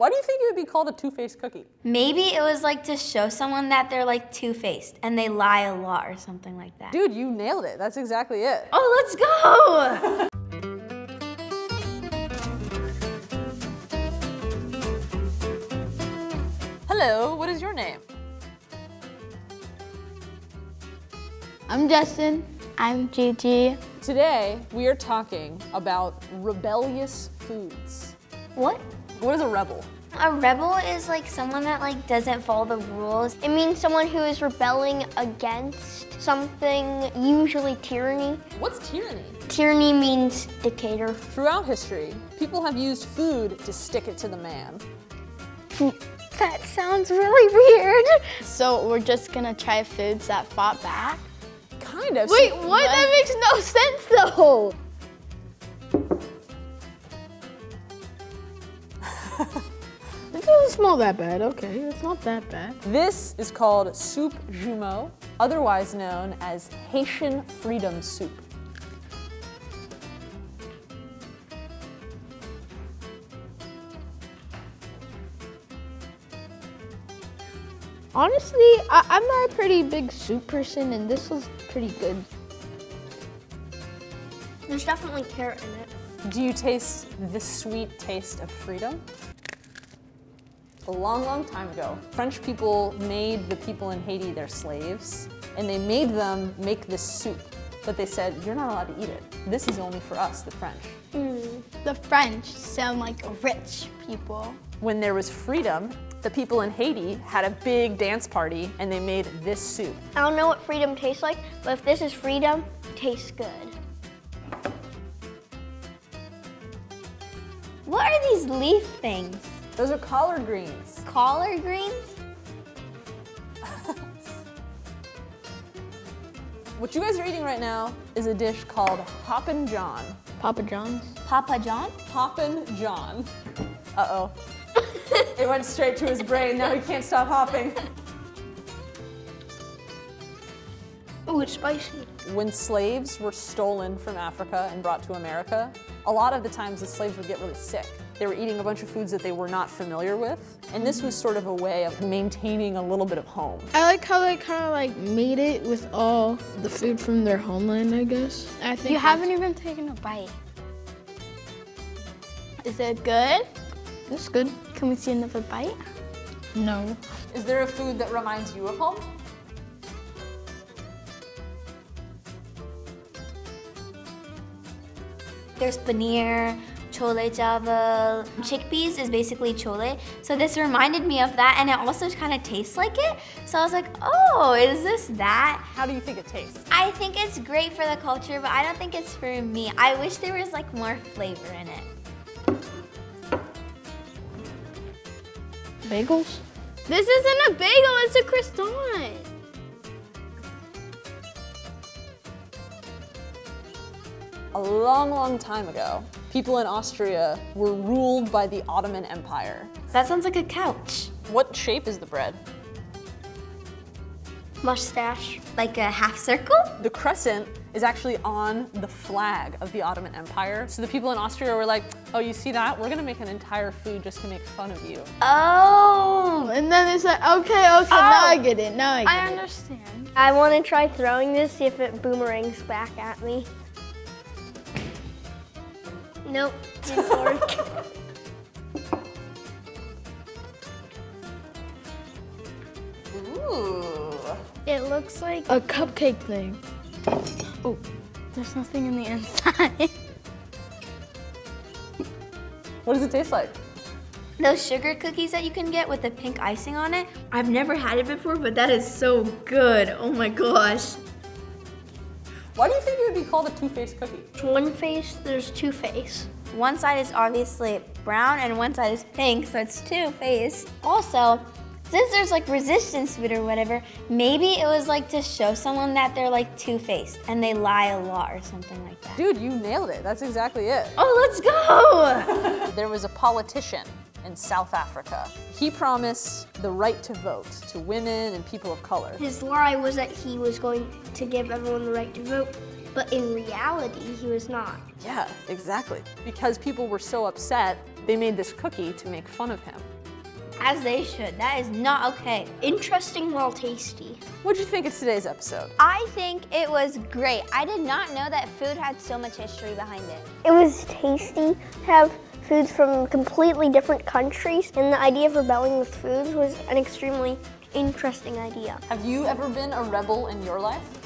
Why do you think it would be called a two-faced cookie? Maybe it was like to show someone that they're like two-faced and they lie a lot or something like that. Dude, you nailed it. That's exactly it. Oh, let's go! Hello, what is your name? I'm Justin. I'm GG. Today, we are talking about rebellious foods. What? What is a rebel? A rebel is like someone that like doesn't follow the rules. It means someone who is rebelling against something, usually tyranny. What's tyranny? Tyranny means dictator. Throughout history, people have used food to stick it to the man. That sounds really weird. So we're just gonna try foods that fought back? Kind of. Wait, what? That makes no sense though. It doesn't smell that bad, okay, it's not that bad. This is called soup jumeau, otherwise known as Haitian freedom soup. Honestly, I'm not a pretty big soup person, and this was pretty good. There's definitely carrot in it. Do you taste the sweet taste of freedom? A long, long time ago, French people made the people in Haiti their slaves, and they made them make this soup, but they said, you're not allowed to eat it. This is only for us, the French. Mm. The French sound like rich people. When there was freedom, the people in Haiti had a big dance party and they made this soup. I don't know what freedom tastes like, but if this is freedom, it tastes good. What are these leaf things? Those are collard greens. Collard greens? What you guys are eating right now is a dish called Hoppin' John. Papa John's? Papa John? Hoppin' John. Uh-oh. It went straight to his brain, now he can't stop hopping. Ooh, it's spicy. When slaves were stolen from Africa and brought to America, a lot of the times the slaves would get really sick. They were eating a bunch of foods that they were not familiar with, and this was sort of a way of maintaining a little bit of home. I like how they kind of like made it with all the food from their homeland, I guess. I think you haven't even taken a bite. Is it good? It's good. Can we see another bite? No. Is there a food that reminds you of home? There's paneer, chole java. Chickpeas is basically chole. So this reminded me of that, and it also kind of tastes like it. So I was like, oh, is this that? How do you think it tastes? I think it's great for the culture, but I don't think it's for me. I wish there was like more flavor in it. Bagels? This isn't a bagel, it's a croissant. A long, long time ago, people in Austria were ruled by the Ottoman Empire. That sounds like a couch. What shape is the bread? Mustache. Like a half circle? The crescent is actually on the flag of the Ottoman Empire. So the people in Austria were like, oh, you see that? We're gonna make an entire food just to make fun of you. Oh! And then it's like, okay, now I get it, now I get it. I understand. I wanna try throwing this, see if it boomerangs back at me. Nope, didn't work. Ooh. It looks like a cupcake thing. Oh, there's nothing in the inside. What does it taste like? Those sugar cookies that you can get with the pink icing on it. I've never had it before, but that is so good. Oh my gosh. Why do you think it would be called a two-faced cookie? One face, there's two face. One side is obviously brown and one side is pink, so it's two-faced. Also, since there's like resistance food or whatever, maybe it was like to show someone that they're like two-faced and they lie a lot or something like that. Dude, you nailed it. That's exactly it. Oh, let's go! There was a politician in South Africa. He promised the right to vote to women and people of color. His lie was that he was going to give everyone the right to vote, but in reality, he was not. Yeah, exactly. Because people were so upset They made this cookie to make fun of him. As they should. That is not okay. Interesting while tasty. What did you think of today's episode? I think it was great. I did not know that food had so much history behind it. It was tasty to have foods from completely different countries, and the idea of rebelling with foods was an extremely interesting idea. Have you ever been a rebel in your life?